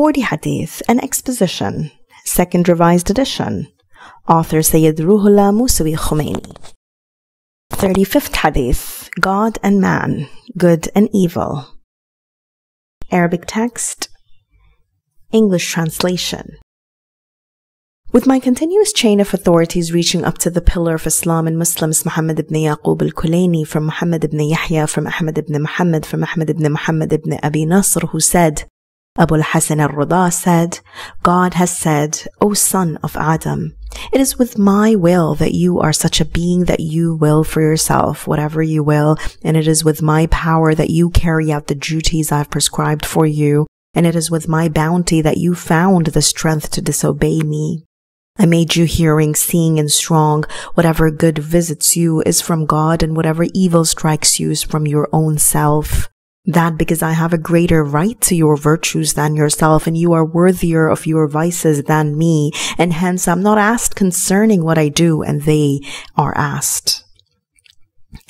40 hadith and exposition, second revised edition, author Sayyid Ruhullah Musawi Khomeini. 35th hadith, God and man, good and evil. Arabic text, English translation. With my continuous chain of authorities reaching up to the pillar of Islam and Muslims, Muhammad ibn Yaqub al-Kulaini, from Muhammad ibn Yahya, from Ahmad ibn Muhammad, from Ahmad ibn Muhammad ibn Abi Nasr, who said, Abu al-Hasan al-Rida said, God has said, O son of Adam, it is with my will that you are such a being that you will for yourself whatever you will, and it is with my power that you carry out the duties I have prescribed for you, and it is with my bounty that you found the strength to disobey me. I made you hearing, seeing, and strong. Whatever good visits you is from God, and whatever evil strikes you is from your own self. That because I have a greater right to your virtues than yourself, and you are worthier of your vices than me, and hence I'm not asked concerning what I do, and they are asked.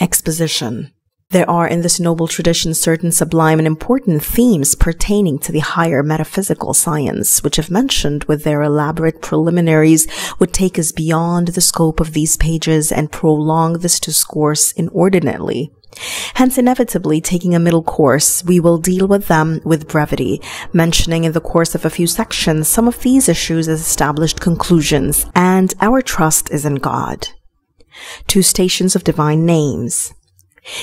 Exposition. There are in this noble tradition certain sublime and important themes pertaining to the higher metaphysical science, which if mentioned with their elaborate preliminaries would take us beyond the scope of these pages and prolong this discourse inordinately. Hence, inevitably taking a middle course, we will deal with them with brevity, mentioning in the course of a few sections some of these issues as established conclusions, and our trust is in God. Two stations of divine names.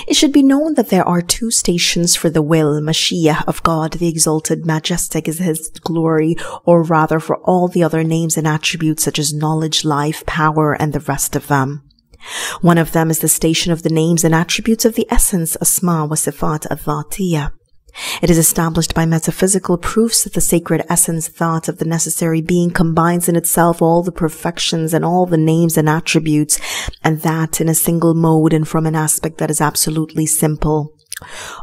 It should be known that there are two stations for the will, Mashiach, of God. The exalted, majestic is his glory, or rather for all the other names and attributes such as knowledge, life, power, and the rest of them. One of them is the station of the names and attributes of the essence, asma wa sifat al-Faliyya. It is established by metaphysical proofs that the sacred essence, thought of the necessary being, combines in itself all the perfections and all the names and attributes, and that in a single mode and from an aspect that is absolutely simple.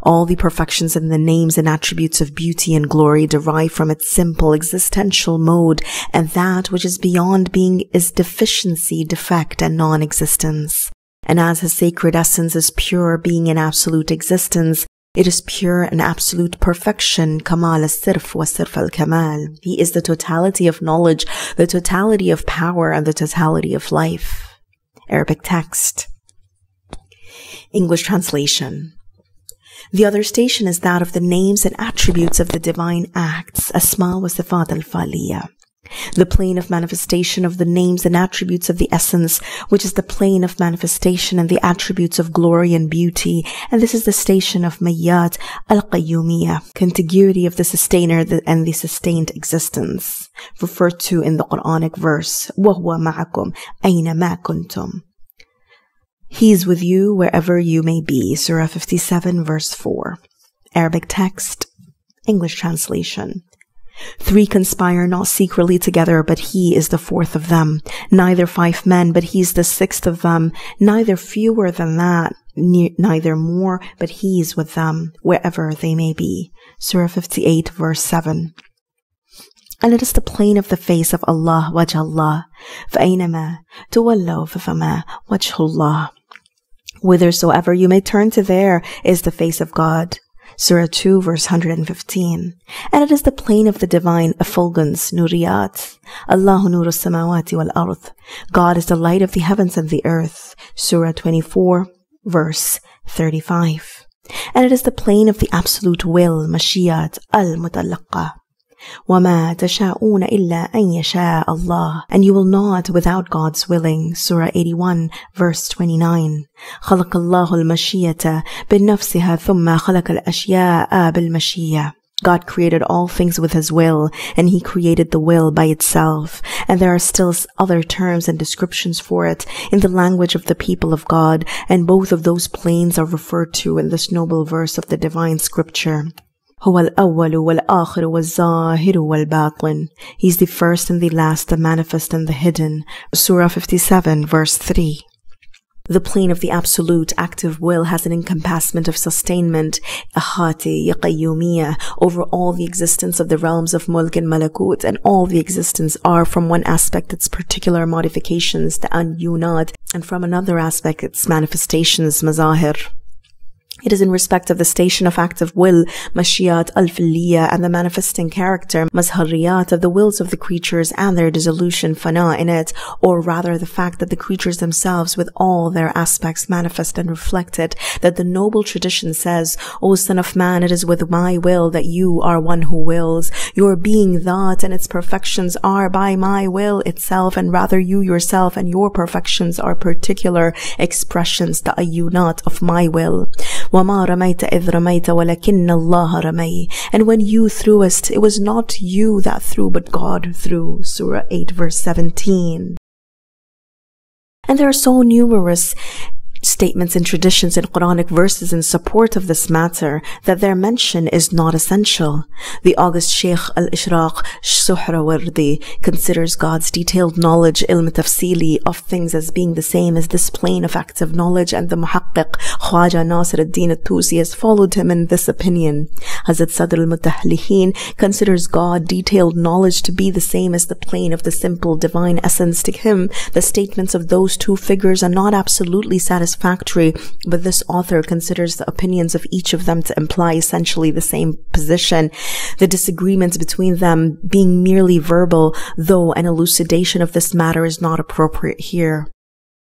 All the perfections and the names and attributes of beauty and glory derive from its simple existential mode, and that which is beyond being is deficiency, defect, and non-existence. And as his sacred essence is pure being and absolute existence, it is pure and absolute perfection, kamal al-sirf wa sirf al-kamal. He is the totality of knowledge, the totality of power, and the totality of life. Arabic text. English translation. The other station is that of the names and attributes of the divine acts, asma wa sifat al-Faliyya. The plane of manifestation of the names and attributes of the essence, which is the plane of manifestation and the attributes of glory and beauty, and this is the station of Mayyat al-Qayyumiya, contiguity of the sustainer and the sustained existence, referred to in the Quranic verse, وَهُوَ مَعَكُمْ أَيْنَ مَا كُنْتُمْ. He is with you wherever you may be, Surah 57, verse 4. Arabic text, English translation. Three conspire not secretly together, but he is the fourth of them. Neither five men, but he is the sixth of them. Neither fewer than that, neither more, but he is with them, wherever they may be. Surah 58, verse 7. And it is the plane of the face of Allah, wajallah. فَأَيْنَمَا تُوَلَّوْا فَفَمَا وَجْهُ اللَّهِ. Whithersoever you may turn to, there is the face of God. Surah 2, verse 115. And it is the plane of the divine effulgence, nuriyat. Allahu nurus samawati wal arz. God is the light of the heavens and the earth. Surah 24, verse 35. And it is the plane of the absolute will, mashiyat al-mutlaqa. Wama tasha'una illa an yasha Allah. And you will not without God's willing. Surah 81, verse 29. خلق الله المشية بنفسها ثم خلق الأشياء بالمشية. God created all things with his will, and he created the will by itself. And there are still other terms and descriptions for it in the language of the people of God, and both of those planes are referred to in this noble verse of the divine scripture. هو الأول والآخر والظاهر والباطن. He is the first and the last, the manifest and the hidden. Surah 57, verse 3. The plane of the absolute active will has an encompassment of sustainment, ahati qayyumiyya, over all the existence of the realms of mulk and malakut, and all the existence are from one aspect its particular modifications, the ta'ayunat, and from another aspect its manifestations, mazahir. It is in respect of the station of active will, mashiyat al-filliyah, and the manifesting character, mazhariyat, of the wills of the creatures and their dissolution, fana, in it, or rather the fact that the creatures themselves with all their aspects manifest and reflect it, that the noble tradition says, O son of man, it is with my will that you are one who wills. Your being that and its perfections are by my will itself, and rather you yourself and your perfections are particular expressions, ta'ayunat, of my will. Wama ramaita idh ramaita walakinallahu ramay. And when you threwest, it was not you that threw, but God threw. Surah 8, verse 17. And there are so numerous statements and traditions and Quranic verses in support of this matter that their mention is not essential. The august Sheikh al-Ishraq Suhrawardi considers God's detailed knowledge, ilm tafsili, of things as being the same as this plane of active knowledge, and the muhaqqiq Khwaja Nasir al-Din al-Tusi has followed him in this opinion. Hazrat Sadr al-Mutahliheen considers God's detailed knowledge to be the same as the plane of the simple divine essence. To him, the statements of those two figures are not absolutely satisfactory, but this author considers the opinions of each of them to imply essentially the same position, the disagreements between them being merely verbal, though an elucidation of this matter is not appropriate here.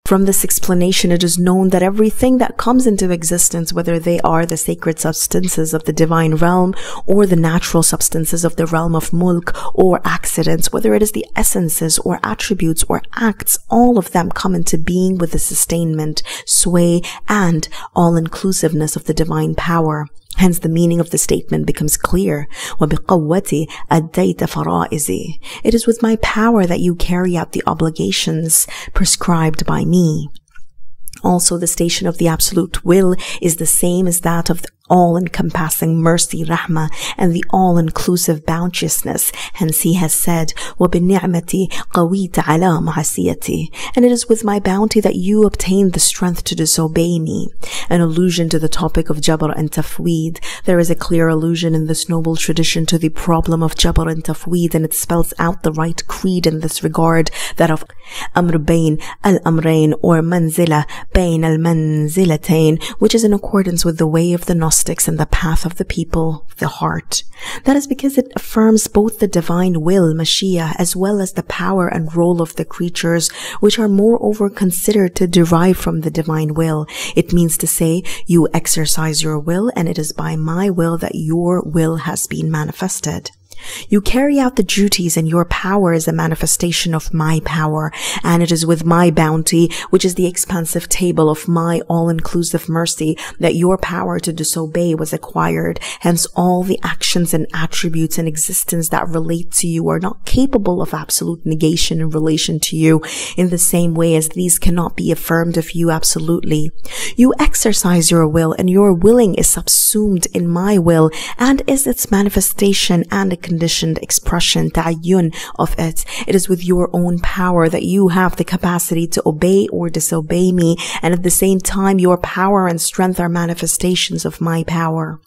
From this explanation, it is known that everything that comes into existence, whether they are the sacred substances of the divine realm or the natural substances of the realm of mulk or accidents, whether it is the essences or attributes or acts, all of them come into being with the sustainment, sway, and all-inclusiveness of the divine power. Hence, the meaning of the statement becomes clear. وَبِقَوَّتِي أَدَّيْتَ فَرَائِزِي. It is with my power that you carry out the obligations prescribed by me. Also, the station of the absolute will is the same as that of the all-encompassing mercy, rahma, and the all-inclusive bounteousness. Hence he has said, وَبِالنِّعْمَةِ قَوِيتَ عَلَى مَعْسِيَتِ. And it is with my bounty that you obtain the strength to disobey me. An allusion to the topic of Jabr and Tafwid. There is a clear allusion in this noble tradition to the problem of Jabr and Tafwid, and it spells out the right creed in this regard, that of Amr bayn al-amrayn, or manzila bayn al-manzilatayn, which is in accordance with the way of the and the path of the people, the heart. That is because it affirms both the divine will, Mashiach, as well as the power and role of the creatures, which are moreover considered to derive from the divine will. It means to say, you exercise your will, and it is by my will that your will has been manifested. You carry out the duties, and your power is a manifestation of my power, and it is with my bounty, which is the expansive table of my all-inclusive mercy, that your power to disobey was acquired. Hence, all the actions and attributes in existence that relate to you are not capable of absolute negation in relation to you, in the same way as these cannot be affirmed of you absolutely. You exercise your will, and your willing is subsumed in my will, and is its manifestation and a conditioned expression, ta'ayun, of it. It is with your own power that you have the capacity to obey or disobey me, and at the same time your power and strength are manifestations of my power.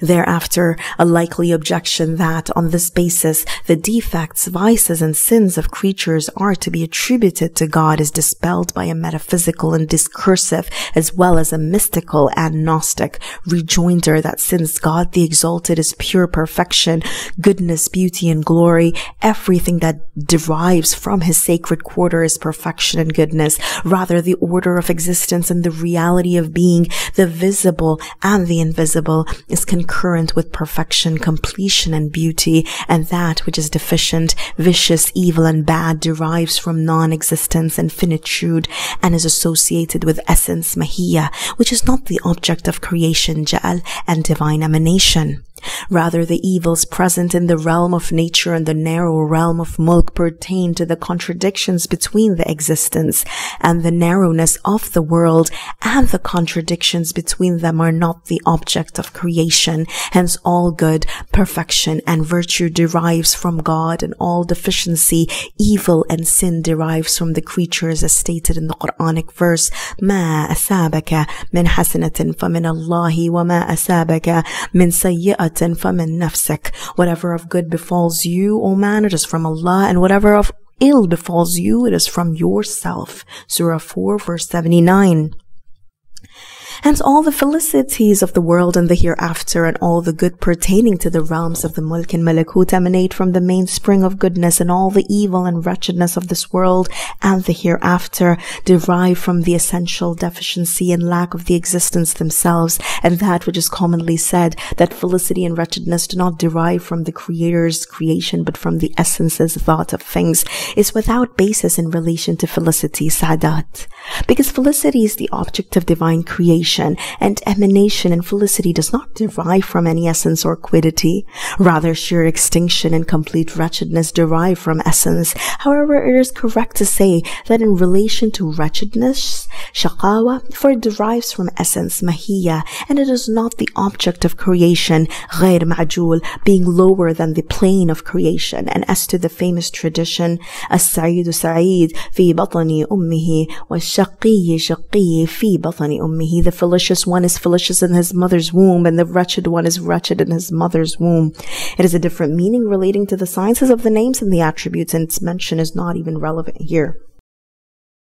Thereafter, a likely objection that, on this basis, the defects, vices, and sins of creatures are to be attributed to God is dispelled by a metaphysical and discursive, as well as a mystical and Gnostic rejoinder that since God the Exalted is pure perfection, goodness, beauty, and glory, everything that derives from his sacred quarter is perfection and goodness. Rather, the order of existence and the reality of being, the visible and the invisible, is concurrent with perfection, completion, and beauty, and that which is deficient, vicious, evil, and bad derives from non-existence and finitude, and is associated with essence, mahiya, which is not the object of creation, ja'al, and divine emanation. Rather, the evils present in the realm of nature and the narrow realm of mulk pertain to the contradictions between the existence and the narrowness of the world, and the contradictions between them are not the object of creation. Hence, all good, perfection, and virtue derives from God, and all deficiency, evil, and sin derives from the creatures, as stated in the Quranic verse, مَا أَسَابَكَ مِنْ حَسَنَةٍ فَمِنَ اللَّهِ وَمَا أَسَابَكَ مِنْ سَيِّئَةٍ فَمِنْ نَفْسِكَ. Whatever of good befalls you, O man, it is from Allah, and whatever of ill befalls you, it is from yourself. Surah 4, verse 79. and all the felicities of the world and the hereafter and all the good pertaining to the realms of the mulk and malakut emanate from the mainspring of goodness, and all the evil and wretchedness of this world and the hereafter derive from the essential deficiency and lack of the existence themselves, and that which is commonly said, that felicity and wretchedness do not derive from the Creator's creation but from the essence's thought of things, is without basis in relation to felicity, sadat. Because felicity is the object of divine creation and emanation, and felicity does not derive from any essence or quiddity. Rather, sheer extinction and complete wretchedness derive from essence. However, it is correct to say that in relation to wretchedness, shaqawa, for it derives from essence, mahiya, and it is not the object of creation, غير معجول, being lower than the plane of creation. And as to the famous tradition, السعيد سعيد في بطن أمه والشقي شقي في بطن أمه, the felicious one is felicious in his mother's womb, and the wretched one is wretched in his mother's womb. It is a different meaning relating to the sciences of the names and the attributes, and its mention is not even relevant here.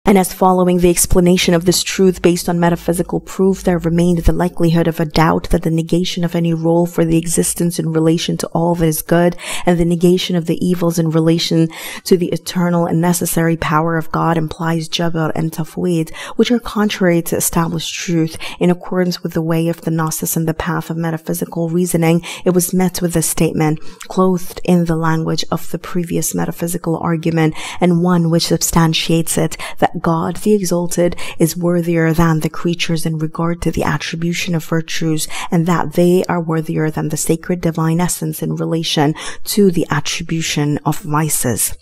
And as following the explanation of this truth based on metaphysical proof, there remained the likelihood of a doubt that the negation of any role for the existence in relation to all that is good, and the negation of the evils in relation to the eternal and necessary power of God, implies Jabr and Tafwid, which are contrary to established truth. In accordance with the way of the Gnosis and the path of metaphysical reasoning, it was met with this statement, clothed in the language of the previous metaphysical argument, and one which substantiates it, that God, the Exalted, is worthier than the creatures in regard to the attribution of virtues, and that they are worthier than the sacred divine essence in relation to the attribution of vices.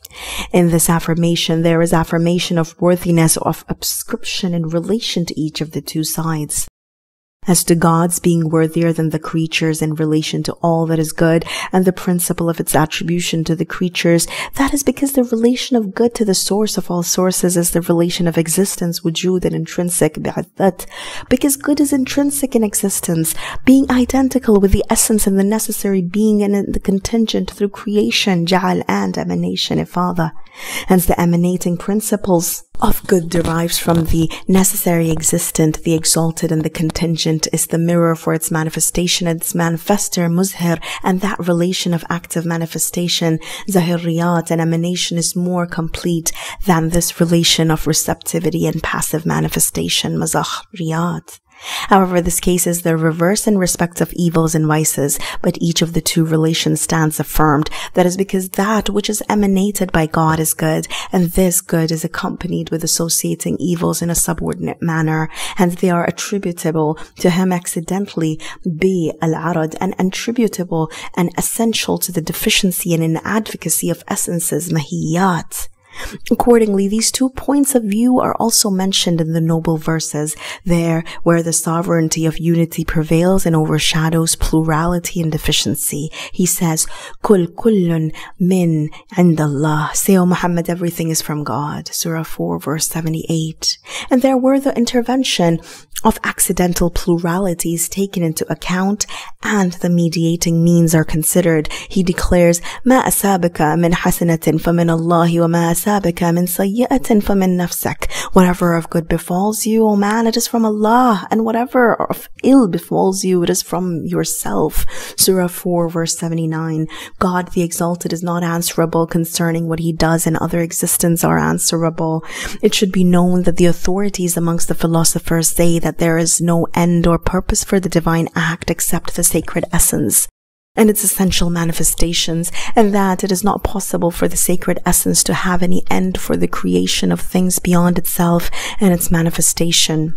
In this affirmation, there is affirmation of worthiness of ascription in relation to each of the two sides. As to God's being worthier than the creatures in relation to all that is good, and the principle of its attribution to the creatures, that is because the relation of good to the source of all sources is the relation of existence, wujud, and intrinsic, bi'addat. Because good is intrinsic in existence, being identical with the essence and the necessary being and in the contingent through creation, ja'al, and emanation, ifada. Hence the emanating principles of good derives from the necessary existent, the exalted, and the contingent is the mirror for its manifestation, and its manifester, mazahir, and that relation of active manifestation, zahiriyat, and emanation is more complete than this relation of receptivity and passive manifestation, mazahiriyat. However, this case is the reverse in respect of evils and vices, but each of the two relations stands affirmed. That is because that which is emanated by God is good, and this good is accompanied with associating evils in a subordinate manner, and they are attributable to him accidentally, bi al-arad, and attributable and essential to the deficiency and inadvocacy of essences, mahiyat. Accordingly, these two points of view are also mentioned in the noble verses, there where the sovereignty of unity prevails and overshadows plurality and deficiency. He says, Kul kullun min indallah. Say, O Muhammad, everything is from God. Surah 4, verse 78. And there were the intervention of accidental pluralities taken into account, and the mediating means are considered. He declares, Ma asabaka min hasanatin famin Allahi, wa ma asabaka min sayyatin famin nafsak. Whatever of good befalls you, O man, it is from Allah, and whatever of ill befalls you, it is from yourself. Surah 4, verse 79. God the Exalted is not answerable concerning what he does, and other existence are answerable. It should be known that the authorities amongst the philosophers say that there is no end or purpose for the divine act except the sacred essence and its essential manifestations, and that it is not possible for the sacred essence to have any end for the creation of things beyond itself and its manifestation.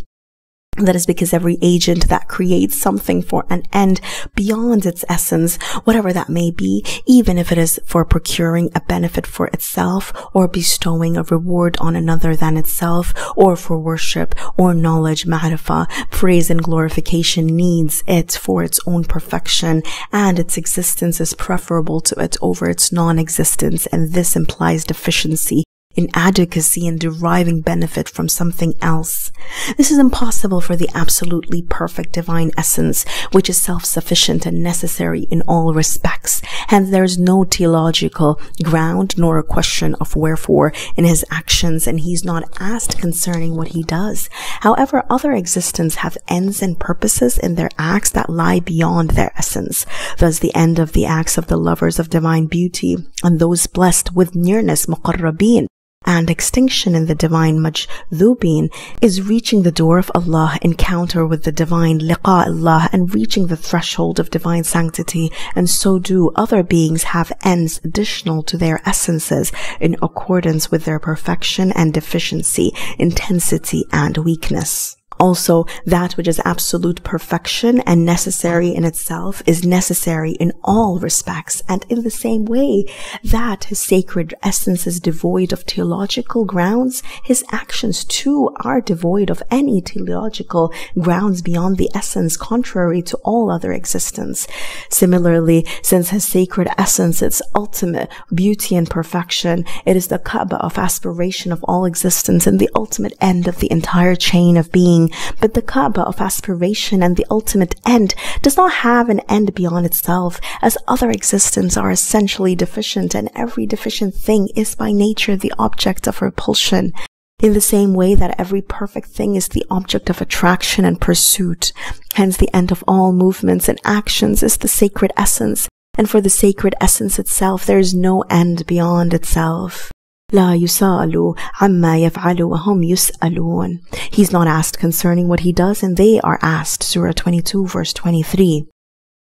That is because every agent that creates something for an end beyond its essence, whatever that may be, even if it is for procuring a benefit for itself or bestowing a reward on another than itself, or for worship or knowledge, ma'rifah, praise and glorification, needs it for its own perfection, and its existence is preferable to it over its non-existence, and this implies deficiency inadequacy in deriving benefit from something else. This is impossible for the absolutely perfect divine essence, which is self-sufficient and necessary in all respects. Hence there is no teleological ground nor a question of wherefore in his actions, and he is not asked concerning what he does. However, other existents have ends and purposes in their acts that lie beyond their essence. Thus the end of the acts of the lovers of divine beauty and those blessed with nearness, muqarrabeen, and extinction in the divine majdhubin, is reaching the door of Allah, encounter with the divine, liqa Allah, and reaching the threshold of divine sanctity. And so do other beings have ends additional to their essences in accordance with their perfection and deficiency, intensity and weakness. Also, that which is absolute perfection and necessary in itself is necessary in all respects, and in the same way that his sacred essence is devoid of teleological grounds, his actions too are devoid of any teleological grounds beyond the essence, contrary to all other existence. Similarly, since his sacred essence is ultimate beauty and perfection, it is the Kaaba of aspiration of all existence and the ultimate end of the entire chain of being. But the Kaaba of aspiration and the ultimate end does not have an end beyond itself, as other existents are essentially deficient, and every deficient thing is by nature the object of repulsion. In the same way that every perfect thing is the object of attraction and pursuit. Hence the end of all movements and actions is the sacred essence, and for the sacred essence itself there is no end beyond itself. لا يسألوا عما يفعلوا وهم يسألون. He's not asked concerning what he does, and they are asked. Surah 22, verse 23.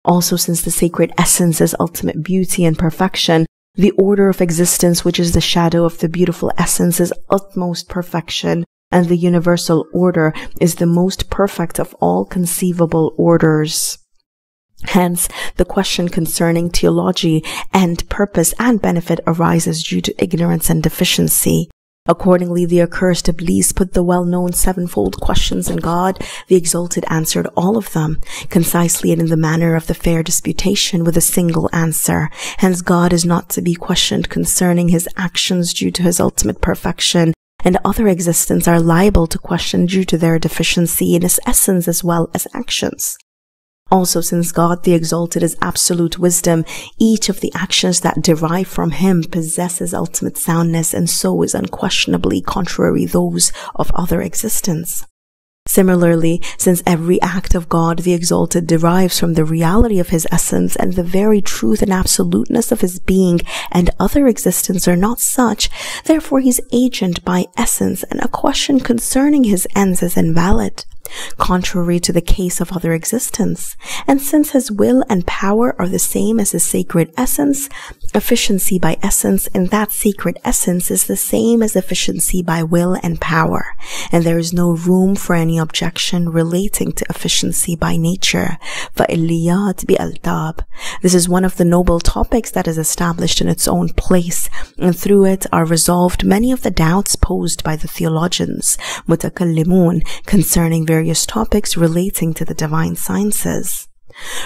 Also, since the sacred essence is ultimate beauty and perfection, the order of existence, which is the shadow of the beautiful essence, is utmost perfection, and the universal order is the most perfect of all conceivable orders. Hence, the question concerning teleology and purpose and benefit arises due to ignorance and deficiency. Accordingly, the accursed Iblis put the well-known sevenfold questions, and God, the Exalted, answered all of them, concisely and in the manner of the fair disputation, with a single answer. Hence, God is not to be questioned concerning his actions due to his ultimate perfection, and other existents are liable to question due to their deficiency in his essence as well as actions. Also, since God the Exalted is absolute wisdom, each of the actions that derive from him possesses ultimate soundness, and so is unquestionably contrary those of other existence. Similarly, since every act of God the Exalted derives from the reality of his essence and the very truth and absoluteness of his being, and other existence are not such, therefore he is agent by essence, and a question concerning his ends is invalid, contrary to the case of other existence. And since his will and power are the same as his sacred essence, efficiency by essence in that sacred essence is the same as efficiency by will and power, and there is no room for any objection relating to efficiency by nature. This is one of the noble topics that is established in its own place, and through it are resolved many of the doubts posed by the theologians, mutakallimun, concerning various topics relating to the divine sciences.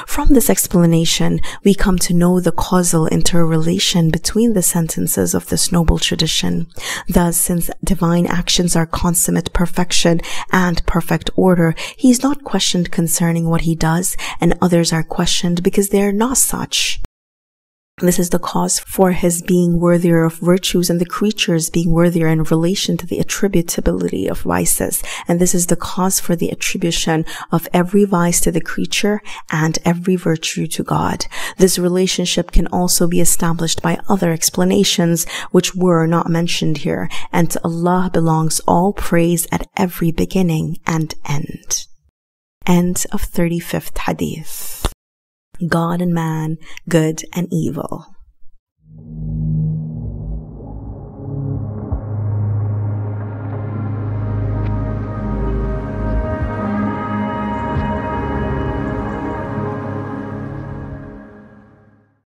From this explanation, we come to know the causal interrelation between the sentences of this noble tradition. Thus, since divine actions are consummate perfection and perfect order, he is not questioned concerning what he does, and others are questioned because they are not such. This is the cause for his being worthier of virtues and the creatures being worthier in relation to the attributability of vices. And this is the cause for the attribution of every vice to the creature and every virtue to God. This relationship can also be established by other explanations which were not mentioned here. And to Allah belongs all praise at every beginning and end. End of 35th Hadith. God and man, good and evil.